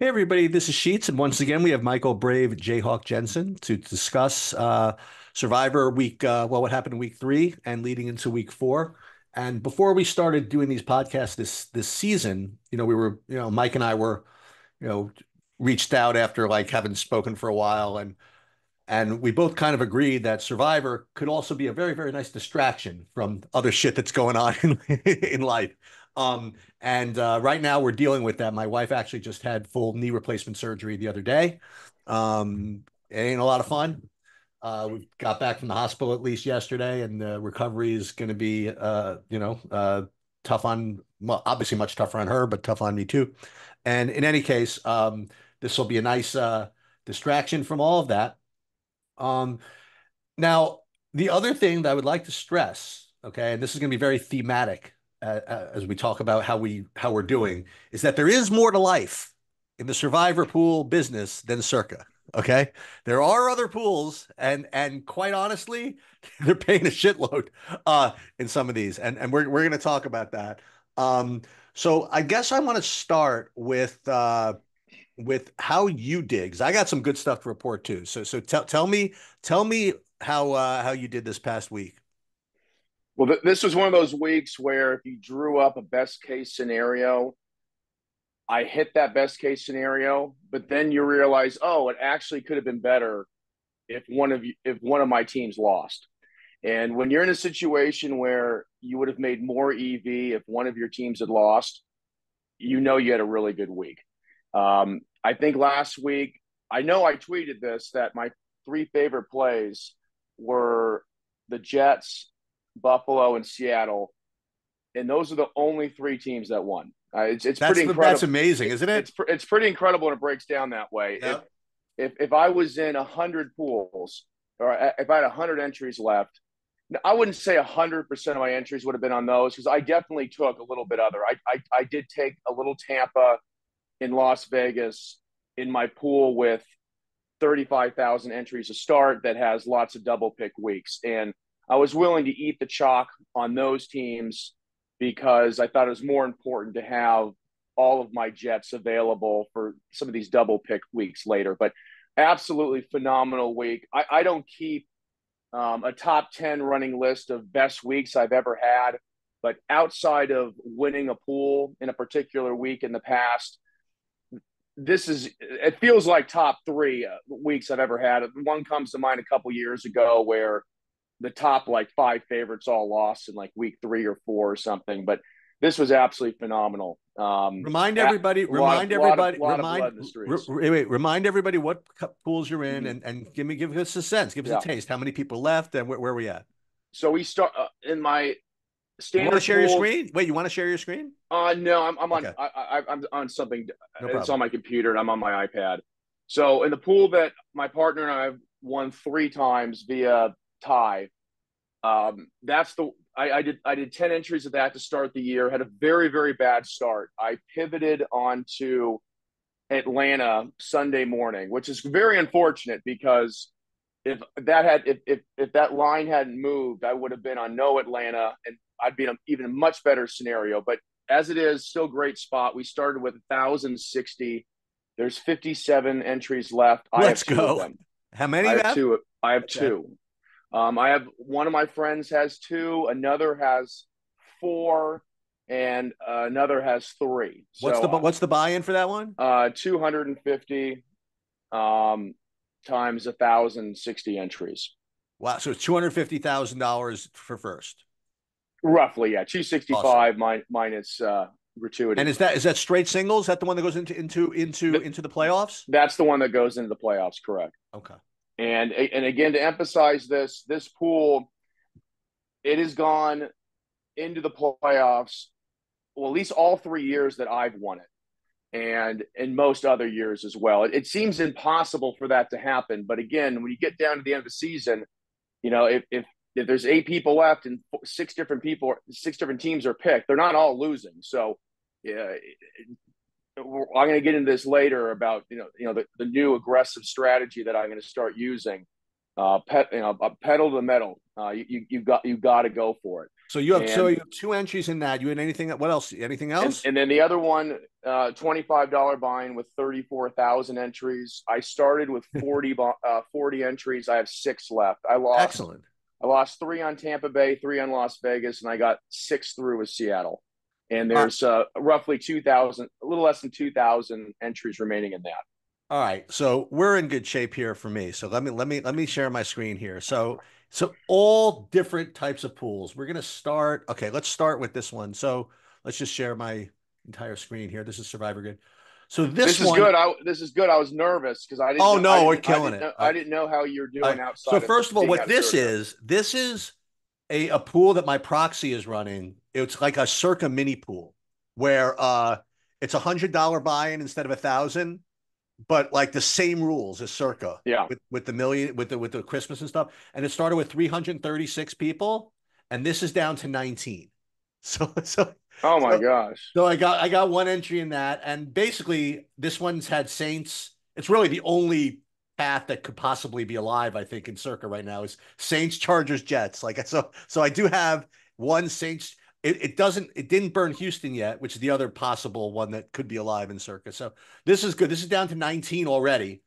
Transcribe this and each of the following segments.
Hey, everybody, this is Sheets, and once again, we have Michael Brave Jayhawk Jensen to discuss Survivor week, what happened in week 3 and leading into week 4. And before we started doing these podcasts this season, we were, Mike and I were, reached out after having spoken for a while, and we both kind of agreed that Survivor could also be a very, very nice distraction from other shit that's going on in life. Right now we're dealing with that. My wife actually just had full knee replacement surgery the other day. It ain't a lot of fun. We got back from the hospital at least yesterday, and the recovery is going to be, tough on, obviously much tougher on her, but tough on me too. And in any case, this will be a nice, distraction from all of that. Now the other thing that I would like to stress, okay, and this is going to be very thematic, as we talk about how we're doing, is that there is more to life in the Survivor pool business than Circa. Okay, there are other pools, and quite honestly, they're paying a shitload in some of these, and we're going to talk about that. So I guess I want to start with how you did, because I got some good stuff to report too. So tell me how you did this past week. Well, this was one of those weeks where if you drew up a best-case scenario, I hit that best-case scenario, but then you realize, oh, it actually could have been better if one of my teams lost. And when you're in a situation where you would have made more EV if one of your teams had lost, you had a really good week. I think last week, I know I tweeted this, that my 3 favorite plays were the Jets, Buffalo, and Seattle, and those are the only 3 teams that won. That's pretty incredible. That's amazing, isn't it? It's pretty incredible, and it breaks down that way. Yeah. If I was in 100 pools, or if I had 100 entries left, I wouldn't say 100% of my entries would have been on those, because I definitely took a little bit other. I did take a little Tampa in Las Vegas in my pool with 35,000 entries to start that has lots of double pick weeks, and I was willing to eat the chalk on those teams because I thought it was more important to have all of my Jets available for some of these double pick weeks later. But absolutely phenomenal week. I don't keep a top 10 running list of best weeks I've ever had, but outside of winning a pool in a particular week in the past, it feels like top 3 weeks I've ever had. One comes to mind a couple years ago where the top 5 favorites all lost in week 3 or 4 or something, but this was absolutely phenomenal. Remind everybody what pools you're in, and give us a sense, give us a taste. How many people left and where are we at? So we start in my standard. You want to share your screen? No, I'm on. Okay. I'm on something. No problem. It's on my computer and I'm on my iPad. So in the pool that my partner and I have won 3 times via tie, I did 10 entries of that to start the year. Had a very, very bad start. I pivoted onto Atlanta Sunday morning, which is very unfortunate because if that line hadn't moved, I would have been on no Atlanta and I'd be in even a much better scenario. But as it is, still great spot. We started with 1,060. There's 57 entries left. Let's go. How many? I have two. I have one of my friends has 2, another has 4, and another has 3. What's the buy-in for that one? 250 times 1,060 entries. Wow, so it's $250,000 for first. Roughly, yeah. 265 awesome. Minus gratuity. And is that straight singles? Is that the one that goes into the playoffs? That's the one that goes into the playoffs, correct? Okay. And again, to emphasize this pool, it has gone into the playoffs, well, at least all 3 years that I've won it, and in most other years as well. It seems impossible for that to happen. But again, when you get down to the end of the season, if there's 8 people left and 6 different teams are picked, they're not all losing. So yeah, I'm going to get into this later about the new aggressive strategy that I'm going to start using. pedal to the metal. You got to go for it. So you have two entries in that. You had anything? What else? Anything else? And then the other one, $25 buy-in with 34,000 entries. I started with 40 entries. I have 6 left. I lost. Excellent. I lost 3 on Tampa Bay, 3 on Las Vegas, and I got 6 through with Seattle. And there's roughly 2,000, a little less than 2,000 entries remaining in that. All right, so we're in good shape here for me. So let me share my screen here. So all different types of pools. We're gonna start. Okay, let's start with this one. So let's just share my entire screen here. This is Survivor Grid. So this is good. This is good. I was nervous because I didn't. Oh no, we're killing it. I didn't know how you're doing outside. So first of all, what this is a pool that my proxy is running. It's like a Circa mini pool where it's $100 buy-in instead of $1,000. But like the same rules as Circa, yeah, with the million, with the Christmas and stuff. And it started with 336 people, and this is down to 19. So, oh my gosh! So I got one entry in that, and basically this one's had Saints. It's really the only path that could possibly be alive, I think, in Circa right now is Saints, Chargers, Jets. Like so I do have one Saints. It didn't burn Houston yet, which is the other possible one that could be alive in Circa. So this is good. This is down to 19 already.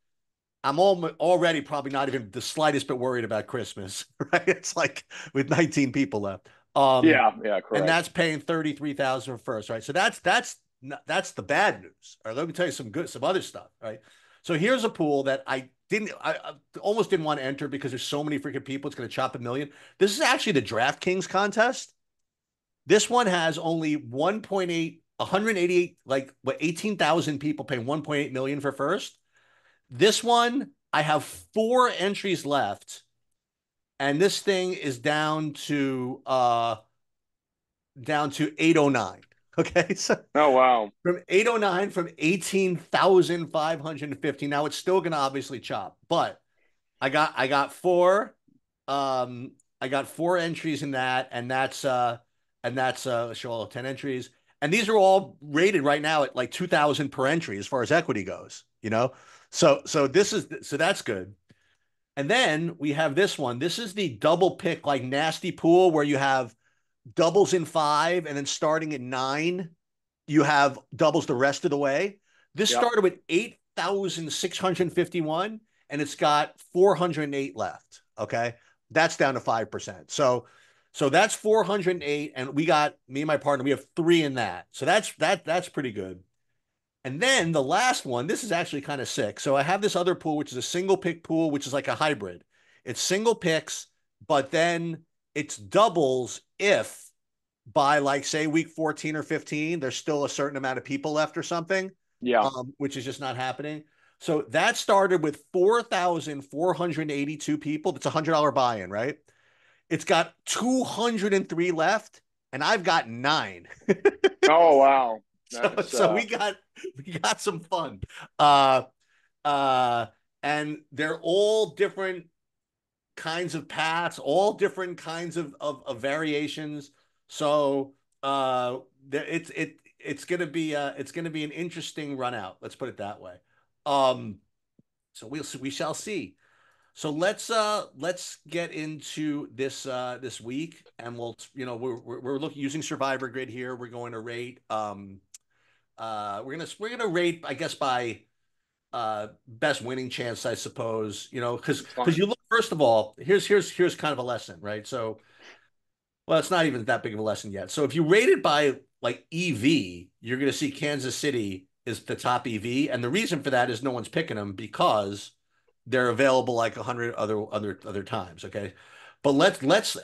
I'm already probably not even the slightest bit worried about Christmas, right? It's like with 19 people left. Yeah, correct. And that's paying $33,000 first, right? So that's the bad news. All right, let me tell you some other stuff, right? So here's a pool that I almost didn't want to enter because there's so many freaking people. It's going to chop a million. This is actually the DraftKings contest. This one has only 188, like what, 18,000 people paying 1.8 million for first. This one, I have 4 entries left, and this thing is down to 809. Okay, so oh wow, from 809 from 18,550. Now it's still gonna obviously chop, but I got 4, I got 4 entries in that, and that's show all 10 entries. And these are all rated right now at like 2,000 per entry as far as equity goes, you know? So that's good. And then we have this one. This is the double pick, like nasty pool where you have doubles in 5 and then starting at 9, you have doubles the rest of the way. This started with 8,651 and it's got 408 left. Okay. That's down to 5%. So that's 408, and me and my partner, we have 3 in that. So that's pretty good. And then the last one, this is actually kind of sick. So I have this other pool, which is a single pick pool, which is like a hybrid. It's single picks, but then it's doubles if by like say week 14 or 15, there's still a certain amount of people left or something, which is just not happening. So that started with 4,482 people. That's $100 buy-in, right? It's got 203 left, and I've got 9. Oh wow! So we got some fun, and they're all different kinds of paths, all different kinds of variations. So it's gonna be an interesting run out. Let's put it that way. So we shall see. So let's get into this this week, and we're using Survivor Grid here. We're going to rate we're gonna rate, I guess, by best winning chance, I suppose, you know, because you look, first of all, here's kind of a lesson, right? So, well, it's not even that big of a lesson yet. So if you rate it by like EV, you're gonna see Kansas City is the top EV, and the reason for that is no one's picking them because they're available like 100 other times, okay? But let's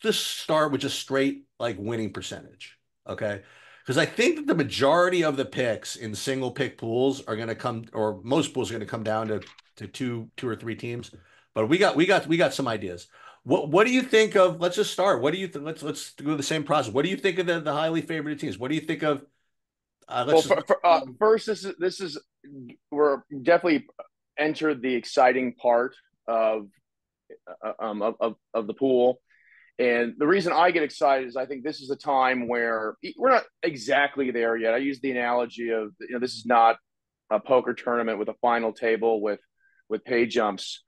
just start with just straight like winning percentage, okay? Because I think that the majority of the picks in single pick pools are going to come, or most pools are going to come down to two or 3 teams. But we got some ideas. What do you think of? Let's just start. What do you think? Let's do the same process. What do you think of the highly favored teams? What do you think of? First, this is we're definitely entered the exciting part of the pool, and the reason I get excited is I think this is a time where we're not exactly there yet. I use the analogy of, you know, this is not a poker tournament with a final table with pay jumps.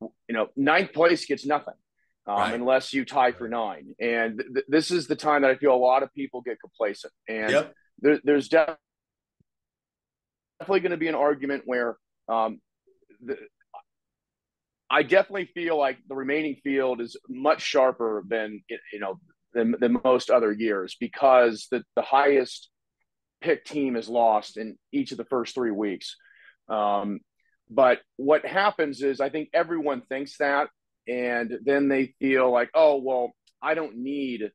you know, ninth place gets nothing unless you tie for nine. And this is the time that I feel a lot of people get complacent. And there's definitely going to be an argument where I definitely feel like the remaining field is much sharper than, you know, than most other years, because the highest pick team is lost in each of the first 3 weeks. But what happens is I think everyone thinks that, and then they feel like, oh, well, I don't need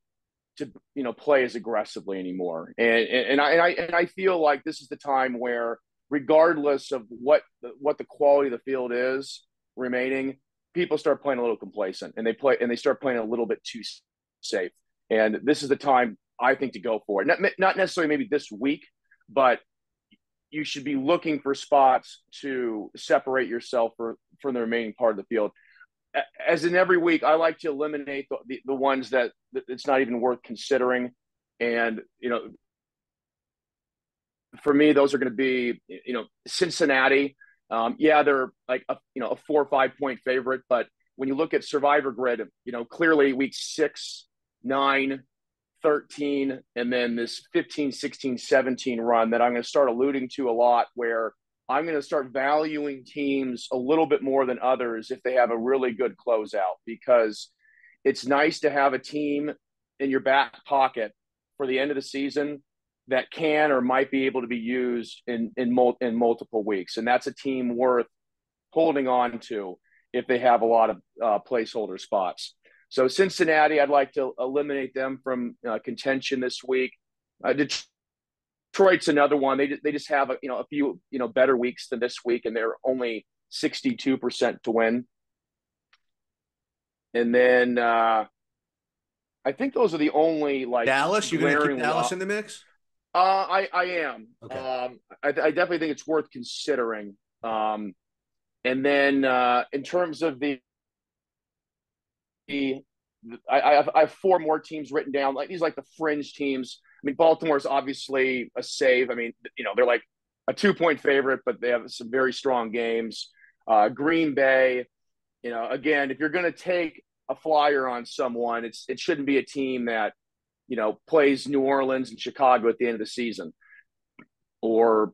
to, you know, play as aggressively anymore. And I feel like this is the time where, regardless of what the quality of the field is remaining, people start playing a little complacent, and they start playing a little bit too safe. And this is the time, I think, to go for it. Not necessarily maybe this week, but you should be looking for spots to separate yourself from the remaining part of the field. As in every week, I like to eliminate the ones that it's not even worth considering. And, you know, for me, those are going to be, you know, Cincinnati. They're like a 4 or 5 point favorite, but when you look at Survivor Grid, you know, clearly week 6, 9, 13, and then this 15, 16, 17 run that I'm going to start alluding to a lot, where I'm going to start valuing teams a little bit more than others if they have a really good closeout, because it's nice to have a team in your back pocket for the end of the season that can or might be able to be used in multiple weeks. And that's a team worth holding on to if they have a lot of placeholder spots. So Cincinnati, I'd like to eliminate them from contention this week. Detroit's another one. They just have a few better weeks than this week, and they're only 62% to win. And then I think those are the only, like, Dallas. You're going to keep Dallas in the mix? I am. Okay. I definitely think it's worth considering. And then in terms of I have four more teams written down. Like, these are like the fringe teams. I mean, Baltimore's obviously a save. I mean, you know, they're like a 2-point favorite, but they have some very strong games. Green Bay, you know, again, if you're going to take a flyer on someone, it shouldn't be a team that, you know, plays New Orleans and Chicago at the end of the season, or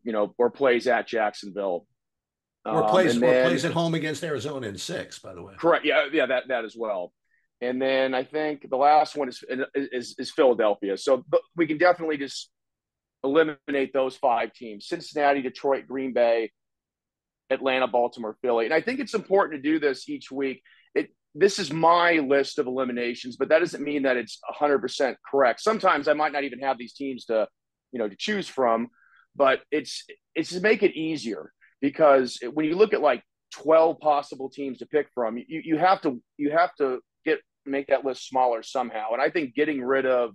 plays at Jacksonville. Or plays at home against Arizona in 6, by the way. Correct. Yeah, that as well. And then I think the last one is Philadelphia. So we can definitely just eliminate those 5 teams: Cincinnati, Detroit, Green Bay, Atlanta, Baltimore, Philly. And I think it's important to do this each week. This is my list of eliminations, but that doesn't mean that it's 100% correct. Sometimes I might not even have these teams to choose from, but it's to make it easier, because when you look at like 12 possible teams to pick from, you have to make that list smaller somehow. And I think getting rid of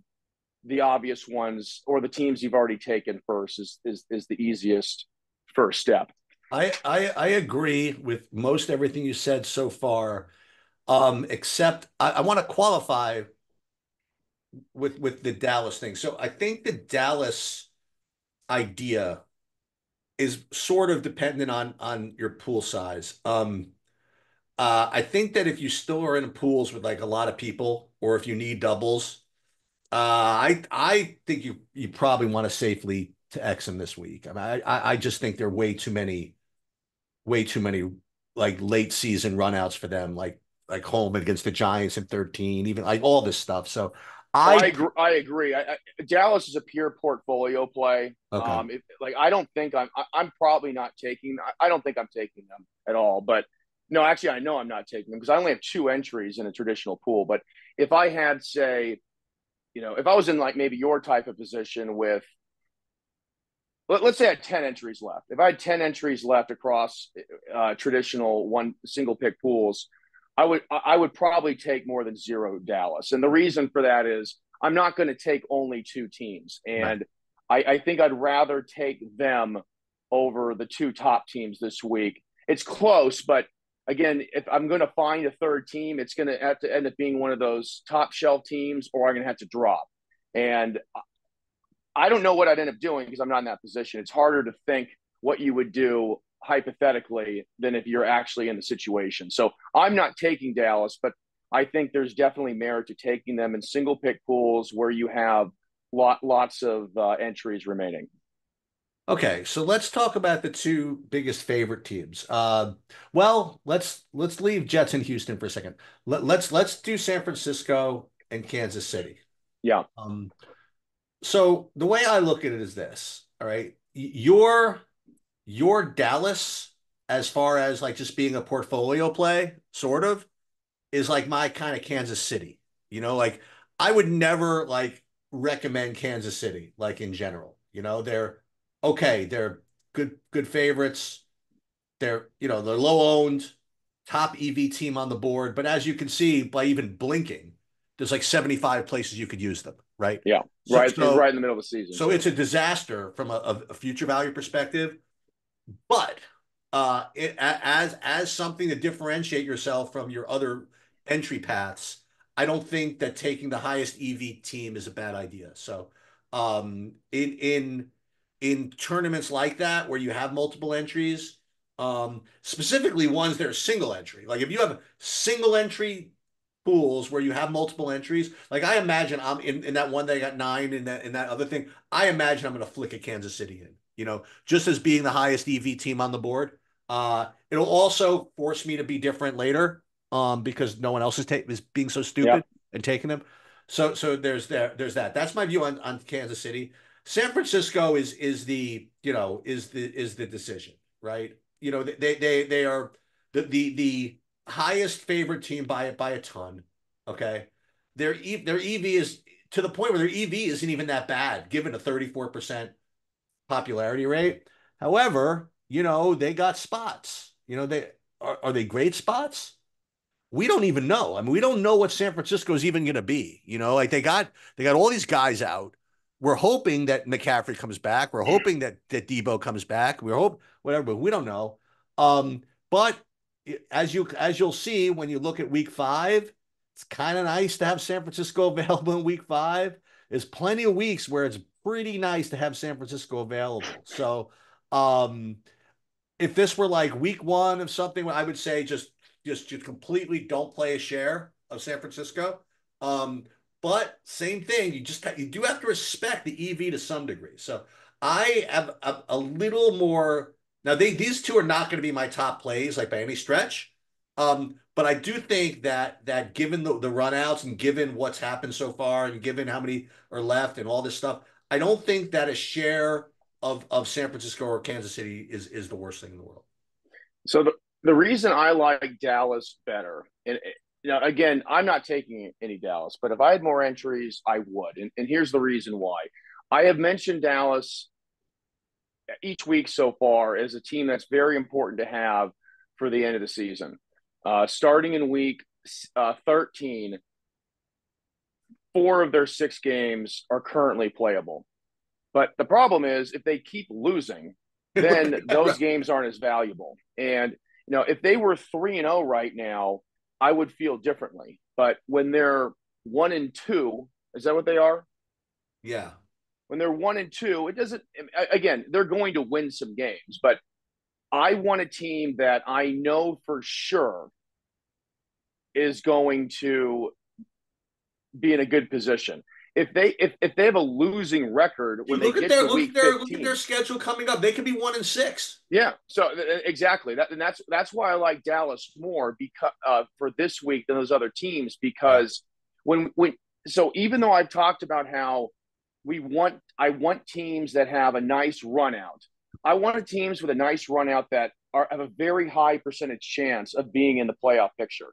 the obvious ones, or the teams you've already taken first, is the easiest first step. I agree with most everything you said so far. Except I want to qualify with the Dallas thing. So I think the Dallas idea is sort of dependent on your pool size. I think that if you still are in pools with like a lot of people, or if you need doubles, I think you probably want to safely to X them this week. I mean, I just think there are way too many like late season runouts for them, like home against the Giants in 13, even like all this stuff. So I agree. Dallas is a pure portfolio play. Okay. I don't think I'm probably not taking. I don't think I'm taking them at all. But no, actually, I know I'm not taking them, because I only have 2 entries in a traditional pool. But if I had, say, you know, if I was in like maybe your type of position with, let's say I had 10 entries left. If I had 10 entries left across traditional one single pick pools, I would probably take more than 0 Dallas. And the reason for that is I'm not going to take only 2 teams. And right. I think I'd rather take them over the 2 top teams this week. It's close, but again, if I'm going to find a third team, it's going to have to end up being one of those top shelf teams, or I'm going to have to drop. And I don't know what I'd end up doing, because I'm not in that position. It's harder to think what you would do hypothetically than if you're actually in the situation. So I'm not taking Dallas, but I think there's definitely merit to taking them in single pick pools where you have lots of entries remaining. Okay, so let's talk about the two biggest favorite teams. Well, let's leave Jets and Houston for a second. Let's do San Francisco and Kansas City. Yeah. So the way I look at it is this. All right, your Dallas, as far as like just being a portfolio play, sort of, is like my kind of Kansas City. You know, like I would never like recommend Kansas City like in general. You know, they're okay, they're good favorites. They're, you know, they're low-owned, top EV team on the board. But as you can see, by even blinking, there's like 75 places you could use them, right? Yeah, right in the middle of the season. So it's a disaster from a future value perspective. But as something to differentiate yourself from your other entry paths, I don't think that taking the highest EV team is a bad idea. So in tournaments like that, where you have multiple entries, specifically ones that are single entry. Like if you have single entry pools where you have multiple entries, like I imagine I'm in that one that I got 9 in that other thing, I imagine I'm going to flick a Kansas City in, you know, just as being the highest EV team on the board. It'll also force me to be different later because no one else is being so stupid and taking them. So there's that. That's my view on Kansas City. San Francisco is the decision, right? You know, they are the highest favorite team by a ton. Okay, their EV is to the point where their EV isn't even that bad, given a 34% popularity rate. However, you know, they got spots. You know, they are they great spots? We don't even know. I mean, we don't know what San Francisco is even going to be. You know, like they got all these guys out. We're hoping that McCaffrey comes back. We're hoping that Debo comes back. We hope whatever, but we don't know. But as you'll see when you look at Week 5, it's kind of nice to have San Francisco available in Week 5. There's plenty of weeks where it's pretty nice to have San Francisco available. So if this were like Week 1 of something, I would say just completely don't play a share of San Francisco. But same thing, you do have to respect the EV to some degree. So I have a little more now. These two are not going to be my top plays, like by any stretch. But I do think that given the runouts and given what's happened so far and given how many are left and all this stuff, I don't think that a share of San Francisco or Kansas City is the worst thing in the world. So the reason I like Dallas better and. Now, again, I'm not taking any Dallas, but if I had more entries, I would. And here's the reason why. I have mentioned Dallas each week so far as a team that's very important to have for the end of the season. Starting in week 13, 4 of their 6 games are currently playable. But the problem is if they keep losing, then those games aren't as valuable. And, you know, if they were 3-0 right now, I would feel differently. But when they're 1-2, is that what they are? Yeah. When they're 1-2, it doesn't – again, they're going to win some games. But I want a team that I know for sure is going to be in a good position. If they have a losing record when they get to week 15, look at their schedule coming up. They could be 1-6. Yeah, so exactly. That's why I like Dallas more because for this week than those other teams because so even though I've talked about how I want teams that have a nice run out. I want teams with a nice run out that have a very high percentage chance of being in the playoff picture.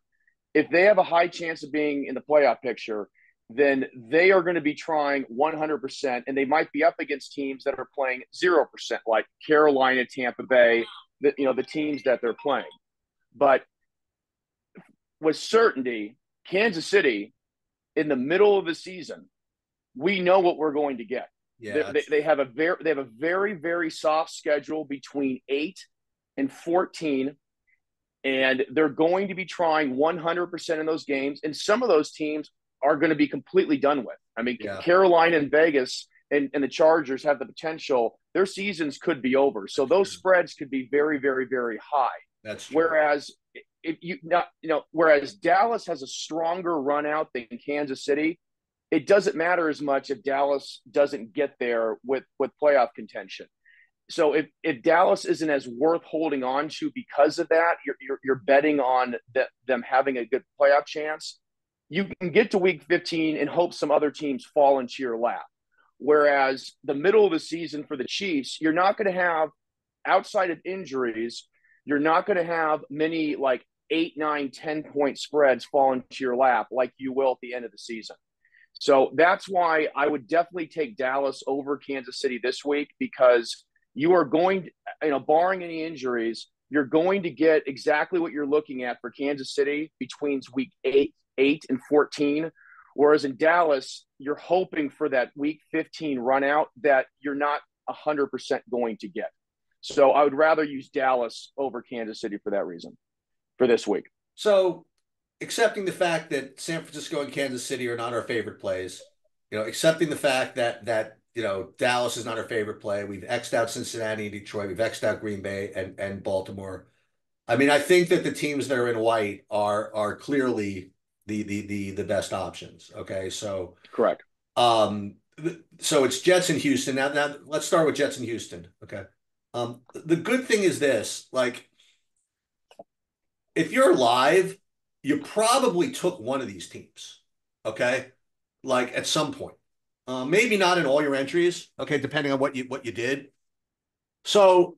If they have a high chance of being in the playoff picture, then they are going to be trying 100%, and they might be up against teams that are playing 0%, like Carolina, Tampa Bay, the teams that they're playing. But with certainty, Kansas City, in the middle of the season, we know what we're going to get. Yeah, they have a very, very soft schedule between 8 and 14. And they're going to be trying 100% in those games. And some of those teams are going to be completely done with. I mean, Carolina and Vegas and the Chargers have the potential, their seasons could be over. So those spreads could be very, very, very high. That's true. Whereas if you not, you know, whereas Dallas has a stronger run out than Kansas City, it doesn't matter as much if Dallas doesn't get there with playoff contention. So if Dallas isn't as worth holding on to because of that, you're betting on them having a good playoff chance. You can get to week 15 and hope some other teams fall into your lap. Whereas the middle of the season for the Chiefs, you're not going to have, outside of injuries, you're not going to have many like 8, 9, 10-point spreads fall into your lap like you will at the end of the season. So that's why I would definitely take Dallas over Kansas City this week, because you are going to, you know, barring any injuries, you're going to get exactly what you're looking at for Kansas City between week 8 and 14. Whereas in Dallas, you're hoping for that week 15 run out that you're not 100% going to get. So I would rather use Dallas over Kansas City for that reason for this week. So accepting the fact that San Francisco and Kansas City are not our favorite plays, you know, accepting the fact that you know, Dallas is not our favorite play. We've X'd out Cincinnati and Detroit. We've X'd out Green Bay and Baltimore. I mean, I think that the teams that are in white are clearly the best options. Okay, so correct. So it's Jets and Houston. Now let's start with Jets and Houston. Okay. The good thing is this: like, if you're live, you probably took one of these teams. Okay, like at some point. Maybe not in all your entries, okay, depending on what you did. So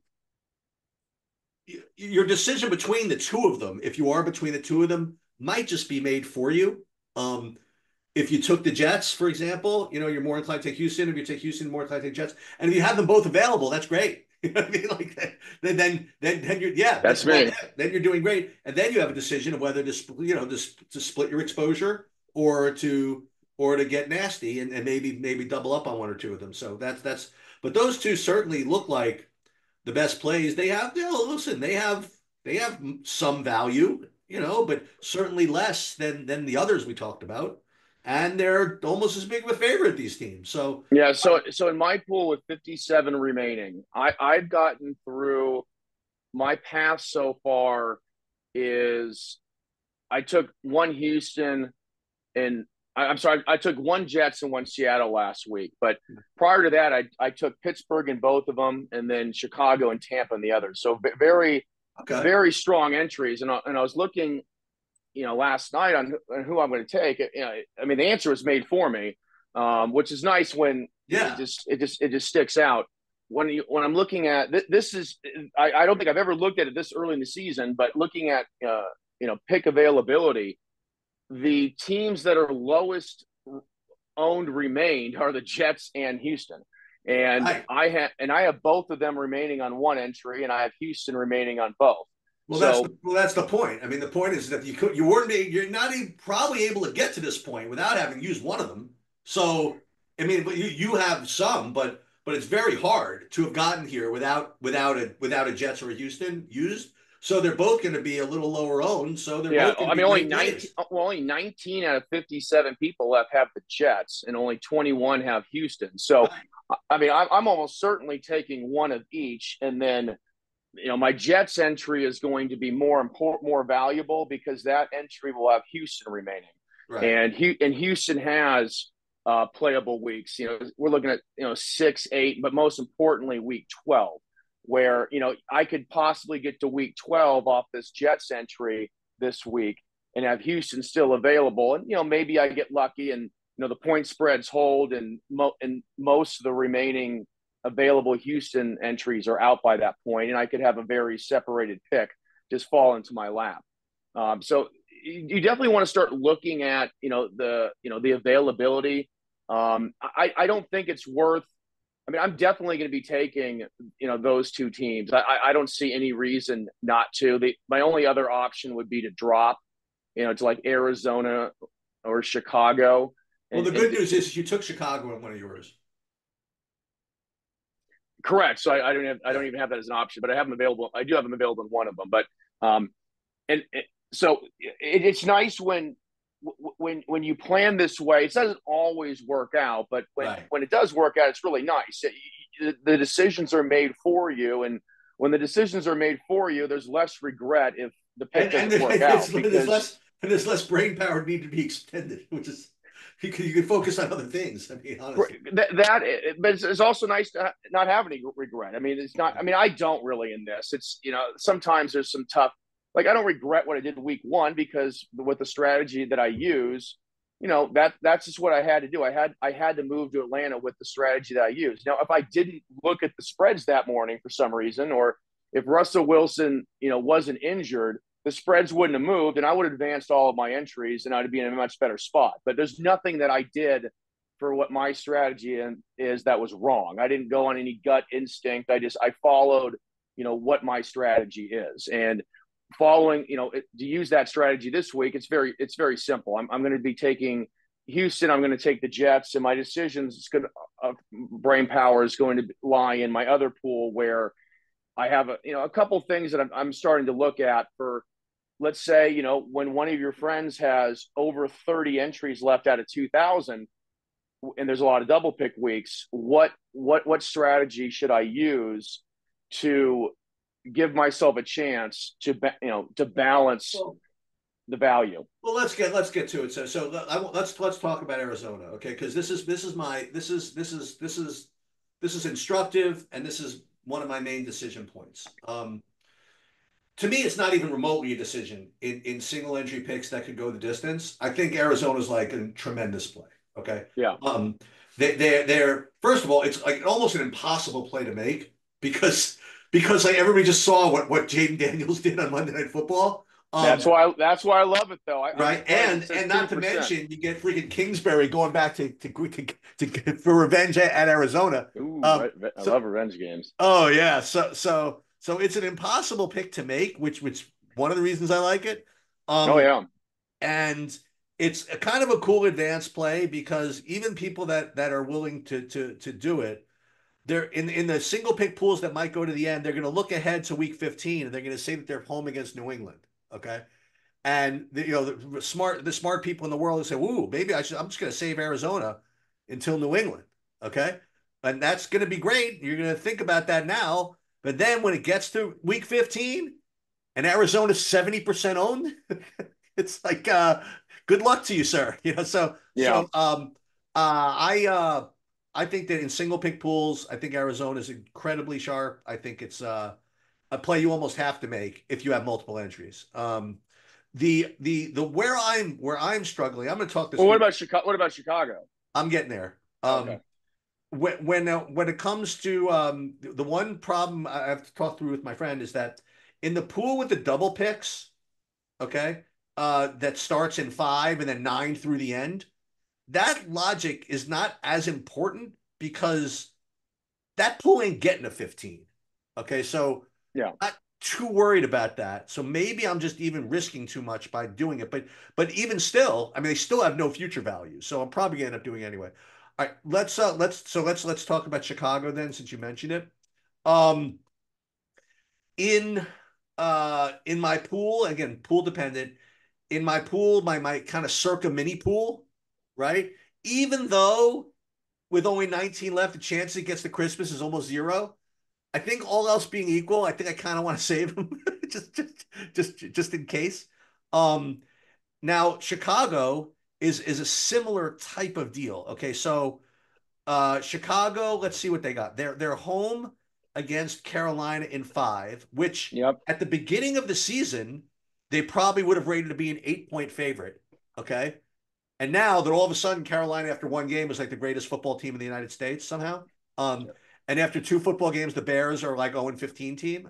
your decision between the two of them, if you are between the two of them, might just be made for you. If you took the Jets, for example, you know, you're more inclined to take Houston. If you take Houston, more inclined to take Jets. And if you have them both available, that's great. You know what I mean? Like then you're that's great. Then you're doing great, and then you have a decision of whether to split your exposure or to get nasty and maybe double up on one or two of them. So that's, but those two certainly look like the best plays. They have, they have some value, you know, but certainly less than the others we talked about. And they're almost as big of a favorite, these teams. So, yeah. So in my pool with 57 remaining, I've gotten through my path so far is I took one Houston and, I'm sorry, I took one Jets and one Seattle last week. But prior to that, I took Pittsburgh in both of them, and then Chicago and Tampa in the other. So very strong entries. And I was looking, you know, last night on who I'm going to take. You know, I mean, the answer was made for me, which is nice when it just sticks out. When I'm looking at this is I don't think I've ever looked at it this early in the season, but looking at you know, pick availability. The teams that are lowest owned remained are the Jets and Houston, and I have both of them remaining on one entry, and I have Houston remaining on both. Well, so, that's the point. I mean, the point is that you're not even probably able to get to this point without having used one of them. So I mean, you have some, but it's very hard to have gotten here without a Jets or a Houston used. So they're both going to be a little lower owned. So they're both going to be only 19 out of 57 people left have the Jets, and only 21 have Houston. So, I mean, I'm almost certainly taking one of each, and then, you know, my Jets entry is going to be more valuable because that entry will have Houston remaining, right. And Houston has playable weeks. You know, we're looking at 6, 8, but most importantly, week 12. Where, you know, I could possibly get to week 12 off this Jets entry this week and have Houston still available. And, you know, maybe I get lucky and, you know, the point spreads hold and most of the remaining available Houston entries are out by that point, and I could have a very separated pick just fall into my lap. So you definitely want to start looking at, the availability. I don't think it's worth, I mean, I'm definitely going to be taking, those two teams. I don't see any reason not to. My only other option would be to drop, to like Arizona or Chicago. Well, the good news is you took Chicago in one of yours. Correct. So I don't even have that as an option, but I have them available. I do have them available in one of them. But it's nice when when you plan this way, it doesn't always work out, but when it does work out, it's really nice. The decisions are made for you, and when the decisions are made for you, there's less regret if the pick doesn't work out. There's less brain power need to be expended, which is you can focus on other things. I mean, honestly, but it's also nice to not have any regret. I mean, it's not. I mean, I don't really in this. It's sometimes there's some tough. Like, I don't regret what I did week one because with the strategy that I use, that's just what I had to do. I had to move to Atlanta with the strategy that I used. Now, if I didn't look at the spreads that morning for some reason, or if Russell Wilson, wasn't injured, the spreads wouldn't have moved and I would have advanced all of my entries and I'd be in a much better spot. But there's nothing that I did for what my strategy is that was wrong. I didn't go on any gut instinct. I followed, what my strategy is. And following, to use that strategy this week, it's very simple. I'm going to be taking Houston. I'm going to take the Jets, and my decisions, brain power is going to lie in my other pool where I have a couple things that I'm starting to look at for. Let's say when one of your friends has over 30 entries left out of 2,000, and there's a lot of double pick weeks. What strategy should I use to give myself a chance to balance the value? Well, let's get to it. So let's talk about Arizona, okay? Because this is instructive, and this is one of my main decision points. To me, it's not even remotely a decision in single entry picks that could go the distance. I think Arizona's like a tremendous play. Okay, yeah. They're first of all, it's like almost an impossible play to make because like everybody just saw what Jaden Daniels did on Monday Night Football. That's why I love it though. And not to mention you get freaking Kingsbury going back to for revenge at Arizona. Ooh, I love revenge games. Oh yeah. So it's an impossible pick to make, which one of the reasons I like it. Oh yeah. And it's a kind of a cool advanced play because even people that are willing to do it, they're in the single pick pools that might go to the end. They're going to look ahead to week 15 and they're going to say that they're home against New England. Okay. And the smart people in the world will say, "Ooh, maybe I'm just going to save Arizona until New England." Okay. And that's going to be great. You're going to think about that now, but then when it gets to week 15 and Arizona's 70% owned, it's like, good luck to you, sir. I think that in single pick pools, I think Arizona is incredibly sharp. I think it's a play you almost have to make if you have multiple entries. Where I'm struggling, I'm going to talk this. Well, what about Chicago? What about Chicago? I'm getting there. Okay. When it comes to the one problem I have to talk through with my friend is that in the pool with the double picks, okay, that starts in 5 and then 9 through the end. That logic is not as important because that pool ain't getting a 15. Okay, so yeah, not too worried about that. So maybe I'm just even risking too much by doing it. But even still, I mean, they still have no future value. So I'm probably gonna end up doing it anyway. All right, let's talk about Chicago then, since you mentioned it. In my pool, again, pool dependent. In my pool, my kind of Circa mini pool. Right? Even though with only 19 left, the chance it gets to Christmas is almost 0. I think all else being equal, I think I kind of want to save them just in case. Now Chicago is a similar type of deal. Okay, so Chicago, let's see what they got. They're home against Carolina in 5, which at the beginning of the season they probably would have rated to be an 8-point favorite. Okay. And now that all of a sudden Carolina after one game is like the greatest football team in the United States somehow. And after 2 football games, the Bears are like 0-15 team.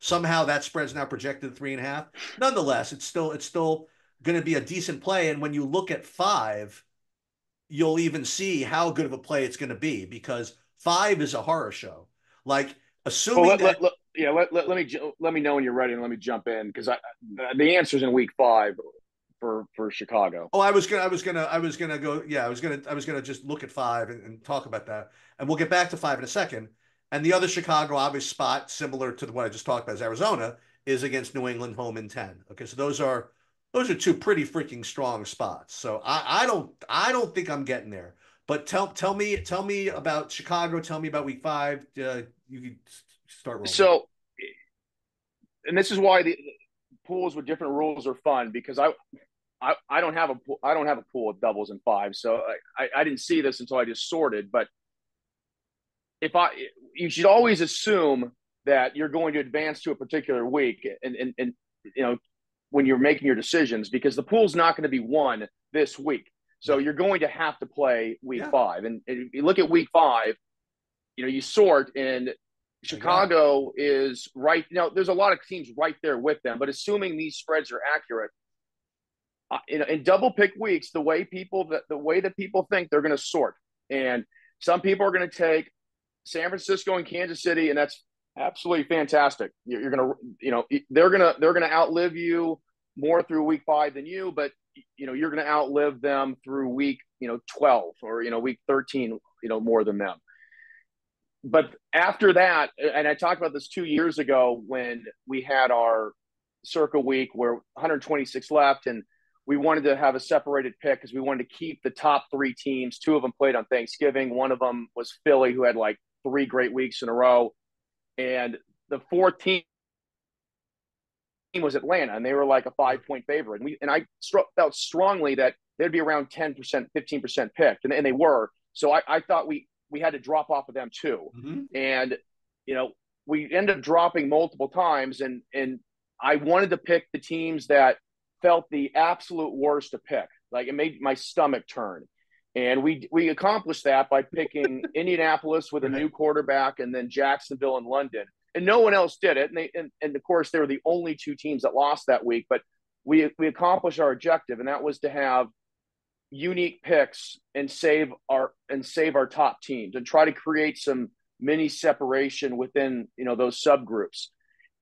Somehow that spread's now projected 3.5. Nonetheless, it's still going to be a decent play. And when you look at 5, you'll even see how good of a play it's going to be because 5 is a horror show. Like assuming let me know when you're ready and let me jump in because the answer's in week 5. For Chicago. Oh, I was gonna go. Yeah, I was gonna just look at 5 and talk about that, and we'll get back to 5 in a second. And the other Chicago obvious spot, similar to what I just talked about, is Arizona, is against New England home in 10. Okay, so those are Those are two pretty freaking strong spots. So I don't think I'm getting there. But tell me about Chicago. Tell me about Week 5. You can start rolling. So, and this is why the pools with different rules are fun, because I don't have a pool. I don't have a pool of doubles and fives. So I didn't see this until I just sorted. But you should always assume that you're going to advance to a particular week, and you know, when you're making your decisions, because the pool's not going to be won this week. So you're going to have to play week five. And if you look at week five, you know, you sort, and Chicago is right now. There's a lot of teams right there with them, but assuming these spreads are accurate, in double pick weeks, the way that people think they're going to sort, and some people are going to take San Francisco and Kansas City, and that's absolutely fantastic. You're going to, you know, they're going to outlive you more through week five than you, but you know, you're going to outlive them through week, you know, 12 or, you know, week 13, you know, more than them. But after that, and I talked about this 2 years ago when we had our Circa week where 126 left, and we wanted to have a separated pick because we wanted to keep the top three teams. Two of them played on Thanksgiving. One of them was Philly, who had like three great weeks in a row. And the fourth team was Atlanta, and they were like a 5-point favorite. And I felt strongly that they'd be around 10%, 15% picked, and they were. So I thought we had to drop off of them too. Mm-hmm. And, you know, we ended up dropping multiple times, and I wanted to pick the teams that felt the absolute worst to pick. Like, it made my stomach turn. And we accomplished that by picking Indianapolis with a new quarterback, and then Jacksonville and London. And no one else did it. And of course, they were the only two teams that lost that week. But we accomplished our objective, and that was to have unique picks and save our top teams and try to create some mini separation within, you know, those subgroups.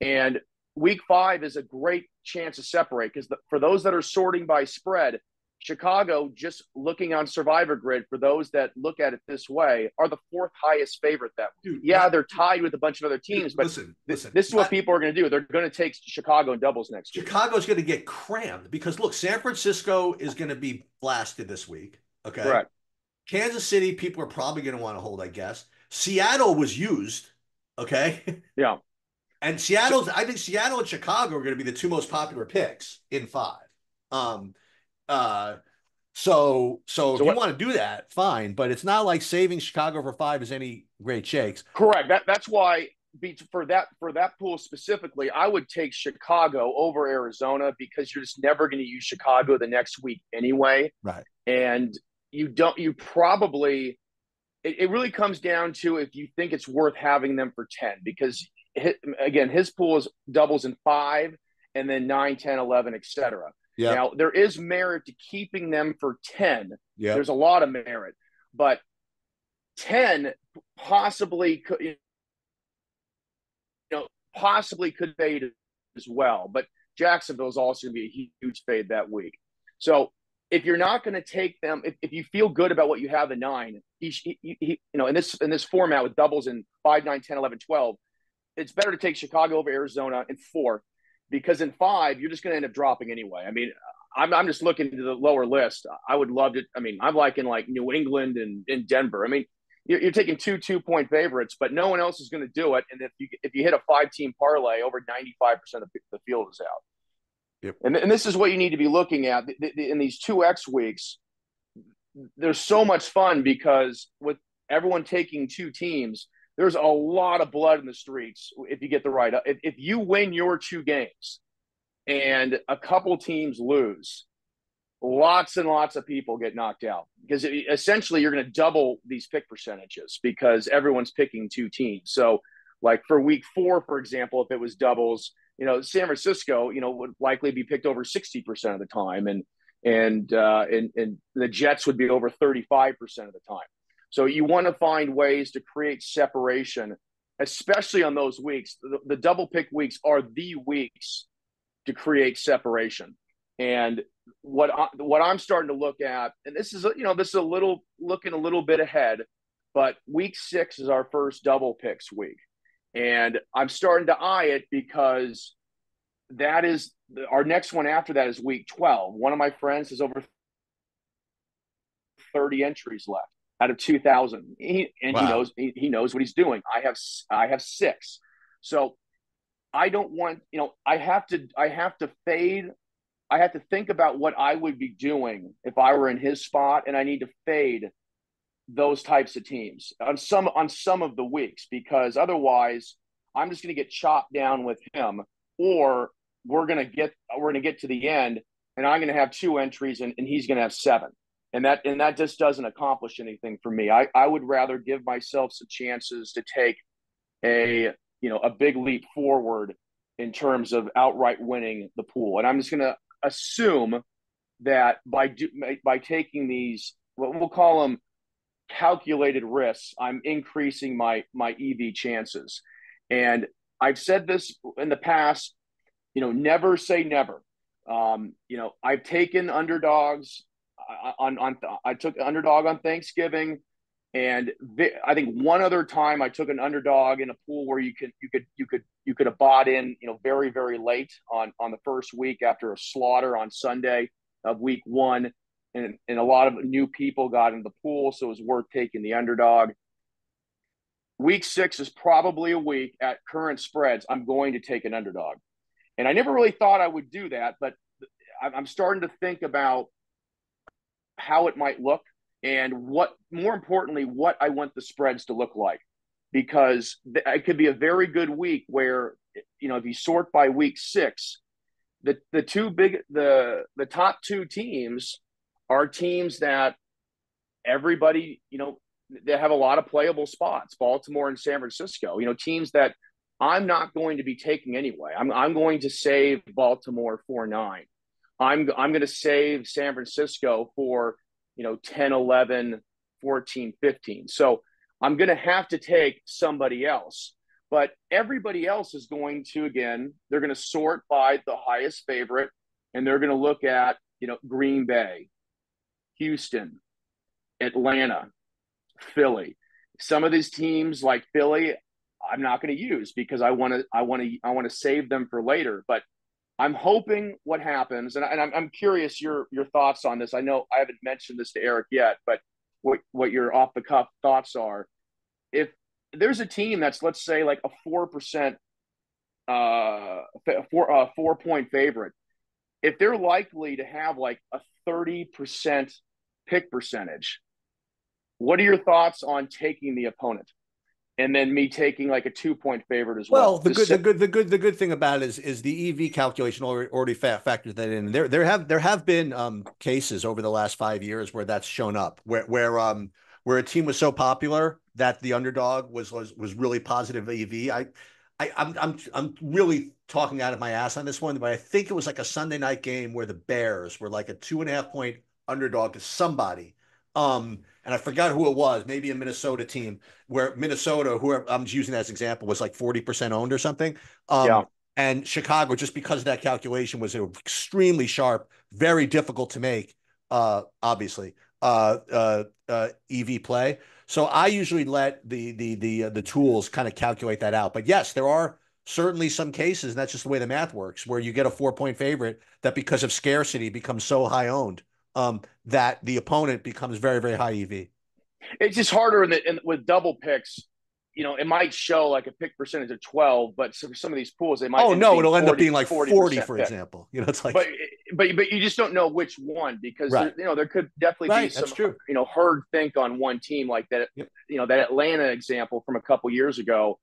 And week five is a great chance to separate, because for those that are sorting by spread, Chicago, just looking on Survivor Grid, for those that look at it this way, are the fourth highest favorite that week. Dude, yeah, they're tied with a bunch of other teams, but this is what people are going to do. They're going to take Chicago in doubles next week. Chicago's going to get crammed because, look, San Francisco is going to be blasted this week. Okay. Correct. Kansas City, people are probably going to want to hold, I guess. Seattle was used. Okay. Yeah. And I think Seattle and Chicago are going to be the two most popular picks in five. So if you want to do that, fine, but it's not like saving Chicago for five is any great shakes. Correct. That's why for that pool specifically, I would take Chicago over Arizona, because you're just never going to use Chicago the next week anyway. Right. And it really comes down to if you think it's worth having them for 10, because again, his pool is doubles in five and then 9, 10, 11, et cetera. Yep. Now, there is merit to keeping them for 10. Yep. There's a lot of merit. But 10 possibly could fade as well. But Jacksonville is also going to be a huge fade that week. So if you're not going to take them, if you feel good about what you have in 9, in this format with doubles in 5, 9, 10, 11, 12, it's better to take Chicago over Arizona in 4. Because in 5, you're just going to end up dropping anyway. I mean, I'm just looking to the lower list. I would love to. I mean, I'm liking like New England and Denver. I mean, you're taking two 2-point favorites, but no one else is going to do it. And if you hit a 5-team parlay, over 95% of the field is out. Yep. And this is what you need to be looking at in these 2X weeks. There's so much fun because with everyone taking two teams, there's a lot of blood in the streets if you get the right. If you win your 2 games and a couple teams lose, lots and lots of people get knocked out, because essentially you're going to double these pick percentages because everyone's picking 2 teams. So like for week 4, for example, if it was doubles, you know, San Francisco, you know, would likely be picked over 60% of the time, and the Jets would be over 35% of the time. So you want to find ways to create separation, especially on those weeks. The double pick weeks are the weeks to create separation. And what I'm starting to look at, and this is a little bit ahead, but week 6 is our first double picks week. And I'm starting to eye it because that is our next one. After that is week 12. One of my friends has over 30 entries left out of 2,000. He knows what he's doing. I have six. So I don't want, I have to fade. I have to think about what I would be doing if I were in his spot, and I need to fade those types of teams on some of the weeks, because otherwise I'm just going to get chopped down with him, or we're going to get to the end and I'm going to have two entries and he's going to have seven. And that just doesn't accomplish anything for me. I would rather give myself some chances to take a big leap forward in terms of outright winning the pool. And I'm just going to assume that by taking these, what we'll call them, calculated risks, I'm increasing my EV chances. And I've said this in the past, never say never. I've taken underdogs. I took an underdog on Thanksgiving, and I think one other time I took an underdog in a pool where you could have bought in, very, very late on the first week after a slaughter on Sunday of week one. And a lot of new people got in the pool, so it was worth taking the underdog. Week 6 is probably a week at current spreads I'm going to take an underdog. And I never really thought I would do that, but I'm starting to think about how it might look and more importantly, what I want the spreads to look like, because it could be a very good week where, if you sort by week 6, the top two teams are teams that everybody, they have a lot of playable spots, Baltimore and San Francisco, teams that I'm not going to be taking anyway. I'm going to save Baltimore for 9. I'm going to save San Francisco for, 10, 11, 14, 15. So I'm going to have to take somebody else. But everybody else is going to, again, they're going to sort by the highest favorite, and they're going to look at, Green Bay, Houston, Atlanta, Philly. Some of these teams like Philly, I'm not going to use because I want to save them for later. But I'm hoping what happens, and I'm curious your thoughts on this. I know I haven't mentioned this to Eric yet, but what your off the cuff thoughts are. If there's a team that's, let's say, like a 4%, 4-point favorite, if they're likely to have like a 30% pick percentage, what are your thoughts on taking the opponent? And then me taking like a 2-point favorite as well. Well, the good thing about it is the EV calculation already factors that in. There have been cases over the last 5 years where that's shown up, where a team was so popular that the underdog was really positive EV. I'm really talking out of my ass on this one, but I think it was like a Sunday night game where the Bears were like a 2.5-point underdog to somebody. And I forgot who it was, maybe a Minnesota team, where Minnesota, who I'm using as an example, was like 40% owned or something. And Chicago, just because of that calculation, was extremely sharp, very difficult to make, obviously, EV play. So I usually let the tools kind of calculate that out. But yes, there are certainly some cases, and that's just the way the math works, where you get a 4-point favorite that, because of scarcity, becomes so high owned that the opponent becomes very, very high EV. It's just harder with double picks. It might show like a pick percentage of 12, but for some of these pools, they might. Oh no, it'll end up being like 40, for example. It's like. But you just don't know which one, because right. there could definitely be some herd think on one team like that. Yep. That Atlanta example from a couple years ago,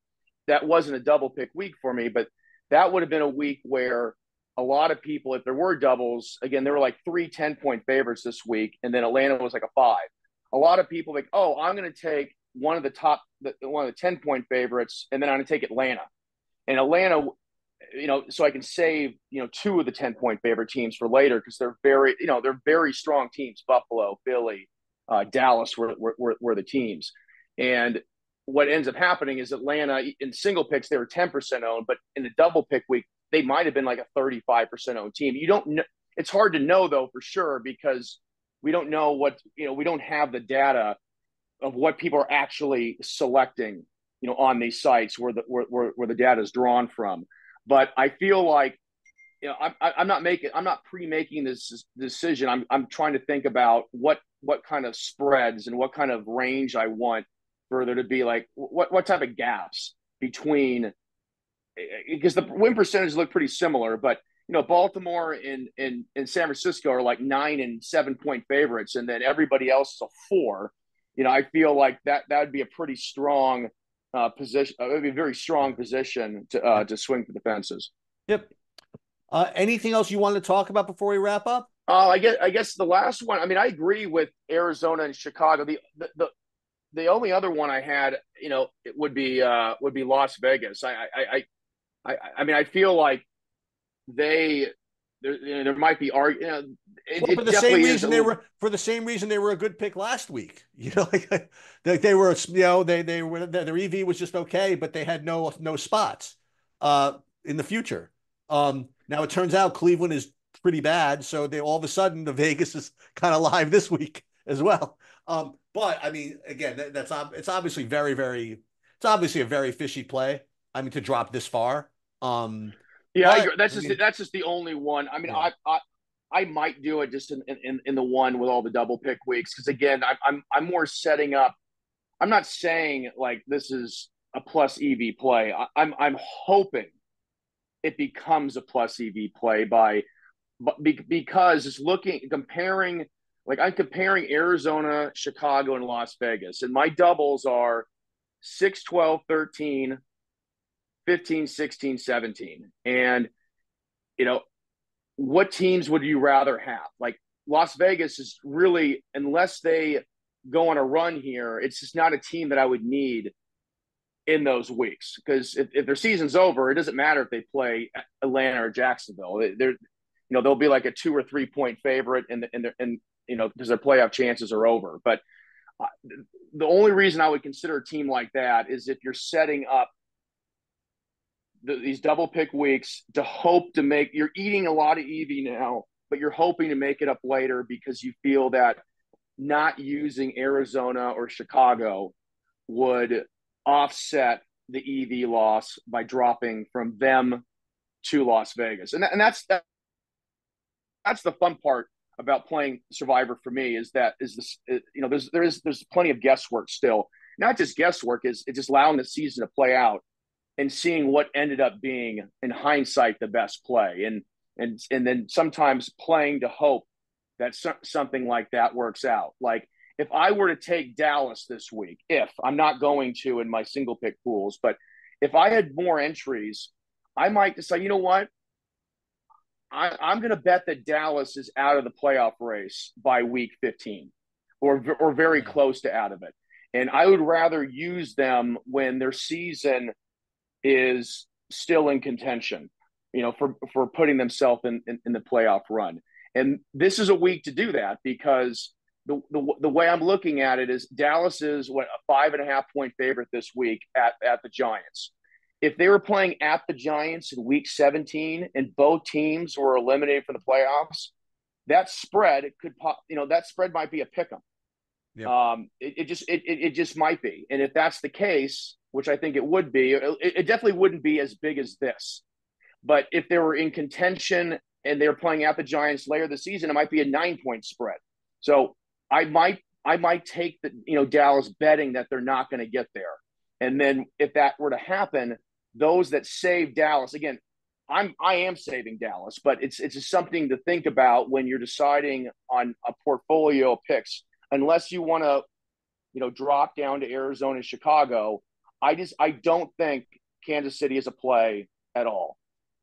that wasn't a double pick week for me, but that would have been a week where a lot of people, if there were doubles, again, there were like 3 10-point favorites this week, and then Atlanta was like a 5. A lot of people like, oh, I'm going to take one of the 10-point favorites, and then I'm going to take Atlanta. And Atlanta, so I can save, 2 of the 10-point favorite teams for later, because they're very strong teams. Buffalo, Philly, Dallas were the teams. And what ends up happening is Atlanta, in single picks, they were 10% owned, but in a double pick week, they might have been like a 35% owned team. You don't know. It's hard to know, though, for sure, because we don't know what, we don't have the data of what people are actually selecting, on these sites where the data is drawn from. But I feel like you know, I'm not pre-making this decision. I'm trying to think about what kind of spreads and what kind of range I want for there to be, like what type of gaps between, because the win percentage look pretty similar, but you know, Baltimore and San Francisco are like 9 and 7 point favorites, and then everybody else is a 4. You know, I feel like that would be a pretty strong position. It would be a very strong position to swing for the fences. Yep. Anything else you want to talk about before we wrap up? I guess the last one. I mean, I agree with Arizona and Chicago. The only other one I had, you know, it would be Las Vegas. I mean, I feel like there might be argument. For the same reason they were a good pick last week. You know, like they were, you know, they were, their EV was just okay, but they had no spots in the future. Now it turns out Cleveland is pretty bad, so they all of a sudden the Vegas is kind of live this week as well. But I mean, again, it's obviously a very fishy play. I mean, to drop this far. Yeah, I agree. That's just the only one. I mean, yeah. I might do it just in the one with all the double pick weeks, because again, I'm more setting up. I'm not saying like this is a plus EV play. I'm hoping it becomes a plus EV play because it's comparing. Like I'm comparing Arizona, Chicago, and Las Vegas, and my doubles are 6, 12, 13. 15, 16, 17. And, you know, what teams would you rather have? Like Las Vegas is really, unless they go on a run here, it's just not a team that I would need in those weeks. Because if their season's over, it doesn't matter if they play Atlanta or Jacksonville. They're, you know, they'll be like a 2 or 3 point favorite and you know, because their playoff chances are over. But the only reason I would consider a team like that is if you're setting up these double pick weeks to hope to make, you're eating a lot of EV now, but you're hoping to make it up later because you feel that not using Arizona or Chicago would offset the EV loss by dropping from them to Las Vegas. And that's the fun part about playing Survivor for me is this, you know, there's plenty of guesswork still, not just guesswork, it's just allowing the season to play out and seeing what ended up being, in hindsight, the best play, and then sometimes playing to hope that something like that works out. Like if I were to take Dallas this week, if I'm not going to in my single pick pools, but if I had more entries, I might decide, you know what, I'm going to bet that Dallas is out of the playoff race by week 15, or very close to out of it, and I would rather use them when their season is still in contention, you know, for putting themselves in the playoff run. And this is a week to do that, because the way I'm looking at it is Dallas is a 5.5 point favorite this week at the Giants. If they were playing at the Giants in week 17 and both teams were eliminated from the playoffs, that spread might be a pick'em. Yep. It just might be. And if that's the case, which I think it would be, it definitely wouldn't be as big as this. But if they were in contention and they were playing at the Giants later this season, it might be a 9 point spread. So I might take the, you know, Dallas betting that they're not going to get there. And then if that were to happen, those that save Dallas, again, I am saving Dallas, but it's just something to think about when you're deciding on a portfolio of picks, unless you want to, you know, drop down to Arizona, Chicago. I don't think Kansas City is a play at all.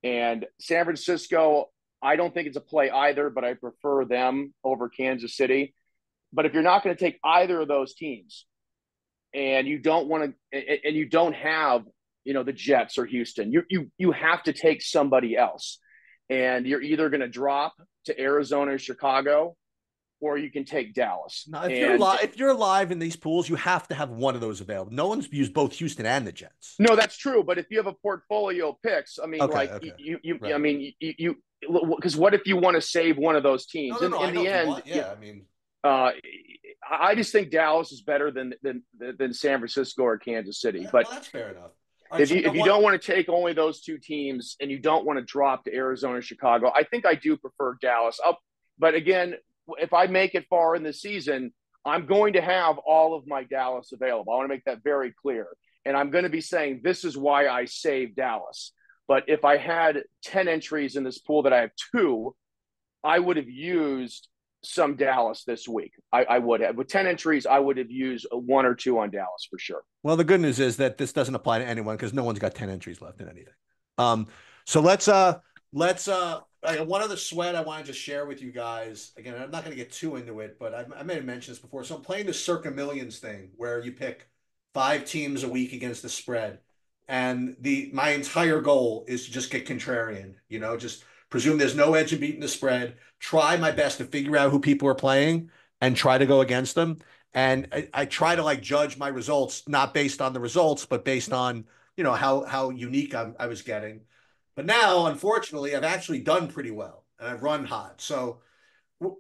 And San Francisco, I don't think it's a play either, but I prefer them over Kansas City. But if you're not going to take either of those teams and you don't want to, and you don't have, you know, the Jets or Houston, you have to take somebody else. And you're either going to drop to Arizona or Chicago, or you can take Dallas. Now, if you're live in these pools, you have to have one of those available. No one's used both Houston and the Jets. No, that's true. But if you have a portfolio of picks, I mean, okay, like okay. Right. I mean, because what if you want to save one of those teams? I just think Dallas is better than San Francisco or Kansas City. Yeah, but well, that's fair enough. If you don't want to take only those two teams and you don't want to drop to Arizona, Chicago, I think I do prefer Dallas up. But again, if I make it far in the season, I'm going to have all of my Dallas available. I want to make that very clear. And I'm going to be saying, this is why I saved Dallas. But if I had 10 entries in this pool that I have two, I would have used some Dallas this week. I would have. With 10 entries, I would have used one or two on Dallas for sure. Well, the good news is that this doesn't apply to anyone because no one's got 10 entries left in anything. So let's one other sweat I want to just share with you guys. Again, I'm not going to get too into it, but I may have mentioned this before. So I'm playing the Circa Millions thing where you pick 5 teams a week against the spread. And my entire goal is to just get contrarian, you know, just presume there's no edge in beating the spread, try my best to figure out who people are playing and try to go against them. And I try to like judge my results, not based on the results, but based on, you know, how unique I was getting. But now, unfortunately, I've actually done pretty well and I've run hot. So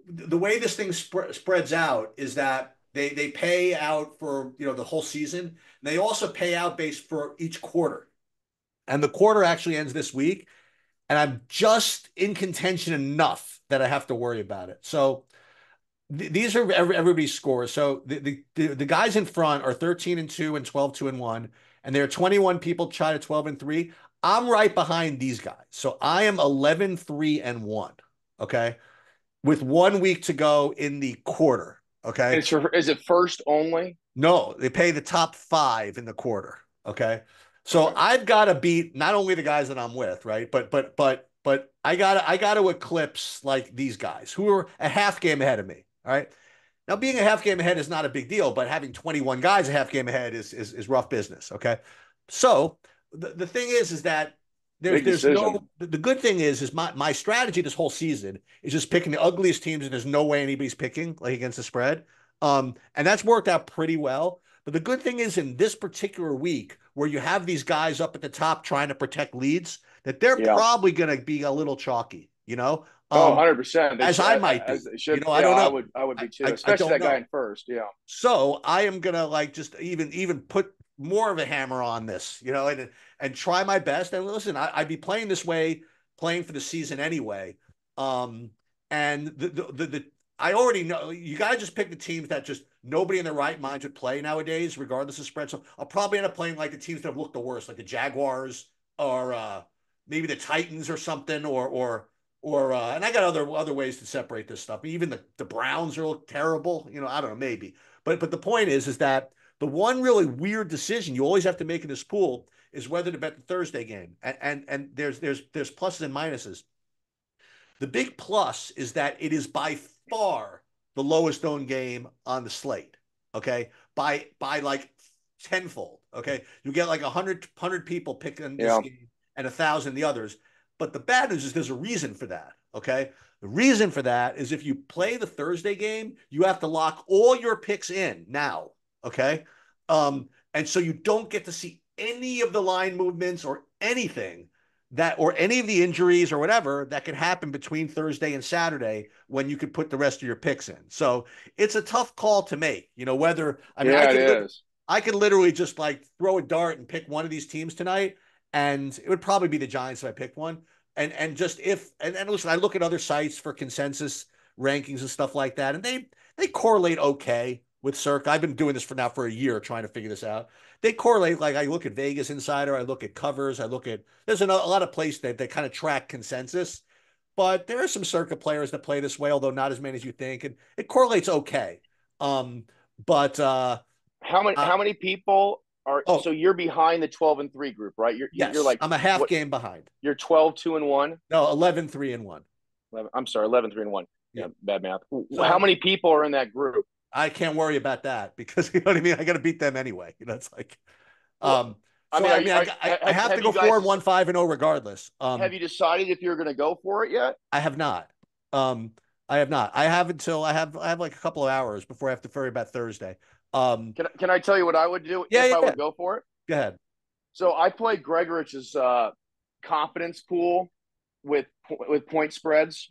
the way this thing spreads out is that they pay out for, you know, the whole season. And they also pay out based for each quarter. And the quarter actually ends this week. And I'm just in contention enough that I have to worry about it. So these are everybody's scores. So the guys in front are 13-2 and 12-2-1. And there are 21 people tied at 12-3. I'm right behind these guys. So I am 11-3-1. Okay. With 1 week to go in the quarter. Okay. Is it first only? No, they pay the top 5 in the quarter. Okay. So I've got to beat not only the guys that I'm with, right? But I got to eclipse like these guys who are a half game ahead of me. All right. Now being a half game ahead is not a big deal, but having 21 guys a half game ahead is rough business. Okay. So the thing is that there's no, the good thing is my strategy this whole season is just picking the ugliest teams and there's no way anybody's picking like against the spread. And that's worked out pretty well. But the good thing is in this particular week where you have these guys up at the top trying to protect leads, that they're probably going to be a little chalky, you know? Oh, 100%. As I might be. You know, I don't know. I would be too, especially that guy in first, yeah. So I am going to like just even put more of a hammer on this, you know, and try my best. And listen, I'd be playing this way, playing for the season anyway. And I already know you gotta just pick the teams that just nobody in their right minds would play nowadays, regardless of spread. So I'll probably end up playing like the teams that have looked the worst, like the Jaguars or maybe the Titans or something, or and I got other ways to separate this stuff. Even the Browns are look terrible, you know. I don't know, maybe. But the point is that the one really weird decision you always have to make in this pool is whether to bet the Thursday game. And there's pluses and minuses. The big plus is that it is by far the lowest owned game on the slate. Okay. By like tenfold. Okay. You get like 100 people picking this game and 1,000 the others. But the bad news is there's a reason for that. Okay. The reason for that is if you play the Thursday game, you have to lock all your picks in now. Okay. And so you don't get to see any of the line movements or anything that, or any of the injuries or whatever that could happen between Thursday and Saturday when you could put the rest of your picks in. So it's a tough call to make, you know, whether I could literally just like throw a dart and pick one of these teams tonight. And it would probably be the Giants if I picked one. And just and listen, I look at other sites for consensus rankings and stuff like that. And they correlate okay with Circa. I've been doing this for a year trying to figure this out. They correlate, like I look at Vegas Insider, I look at covers, there's a lot of places that kind of track consensus, but there are some Circa players that play this way, although not as many as you think, and it correlates okay. But how many people are, so you're behind the 12-3 group, right? You're like, I'm a half game behind. You're 12-2-1? No, 11-3-1. 11-3-1. Yeah. Bad math. So how many people are in that group? I can't worry about that because, you know what I mean? I got to beat them anyway. You know, it's like, I have to go 4-1, 5-0 regardless. Have you decided if you're going to go for it yet? I have not. I have until I have like a couple of hours before I have to worry about Thursday. Can I tell you what I would do if I would go for it? Go ahead. So I played Gregorich's confidence pool with point spreads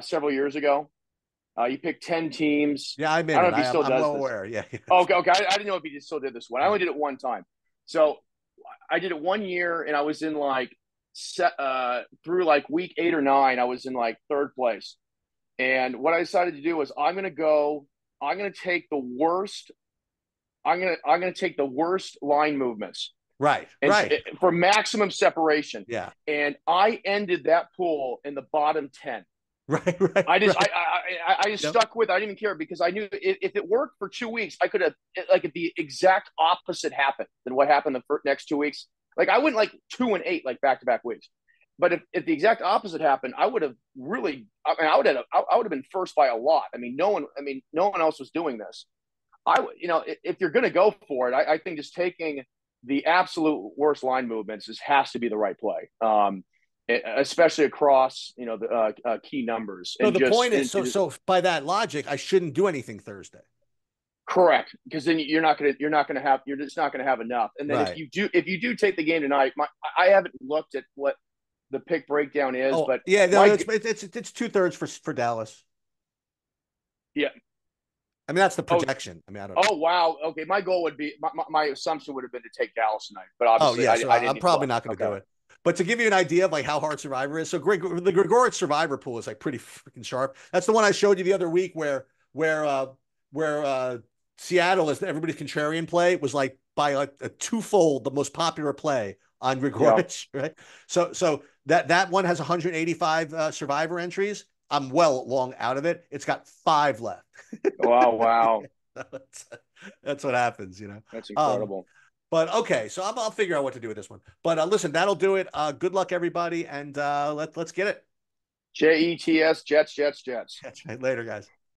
several years ago. You picked 10 teams. Yeah, I'm in. I don't know if he still does this. I'm well aware. Yeah. Okay. I didn't know if he still did this one. I only did it one time. So I did it one year, and I was in like through like week 8 or 9, I was in like 3rd place. And what I decided to do was I'm going to take the worst line movements. Right. And right. For maximum separation. Yeah. And I ended that pool in the bottom 10. Right. Right. I just stuck with, I didn't even care, because I knew if it worked for 2 weeks, I could have like the exact opposite happened than what happened the next 2 weeks. Like I went like 2 and 8, like back-to-back weeks. But if the exact opposite happened, I would have really, I would have been first by a lot. I mean, no one else was doing this. If you're going to go for it, I think just taking the absolute worst line movements has to be the right play, especially across, the key numbers. So the point is, by that logic, I shouldn't do anything Thursday. Correct, because then you're just not going to have enough. And then if you do take the game tonight, I haven't looked at what the pick breakdown is, it's 2/3 for Dallas. Yeah. I mean, that's the projection. I don't know. Oh, wow. Okay. My goal would be, my assumption would have been to take Dallas tonight, but obviously I'm probably not going to do it. But to give you an idea of like how hard Survivor is. So the Gregorich Survivor pool is like pretty freaking sharp. That's the one I showed you the other week where Seattle is everybody's contrarian play was like by like a twofold, the most popular play on Gregorich. Yeah. Right. So that one has 185 Survivor entries. I'm long out of it. It's got 5 left. Wow. That's what happens, That's incredible. But okay, so I'll figure out what to do with this one. But listen, that'll do it. Good luck, everybody, and let's get it. Jets, Jets. That's right. Later, guys.